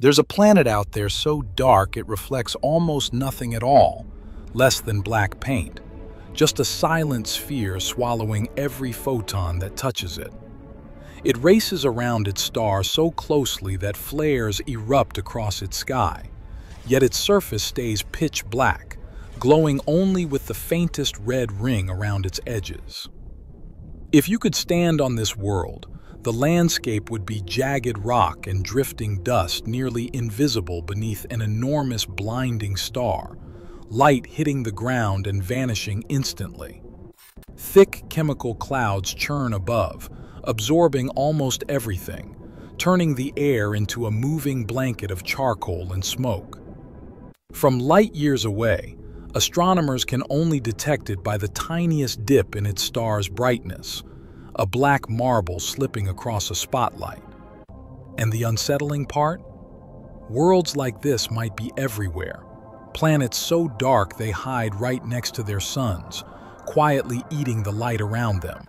There's a planet out there so dark it reflects almost nothing at all, less than black paint. Just a silent sphere swallowing every photon that touches it. It races around its star so closely that flares erupt across its sky, yet its surface stays pitch black, glowing only with the faintest red ring around its edges. If you could stand on this world, the landscape would be jagged rock and drifting dust nearly invisible beneath an enormous blinding star, light hitting the ground and vanishing instantly. Thick chemical clouds churn above, absorbing almost everything, turning the air into a moving blanket of charcoal and smoke. From light years away, astronomers can only detect it by the tiniest dip in its star's brightness, a black marble slipping across a spotlight. And the unsettling part? Worlds like this might be everywhere, planets so dark they hide right next to their suns, quietly eating the light around them.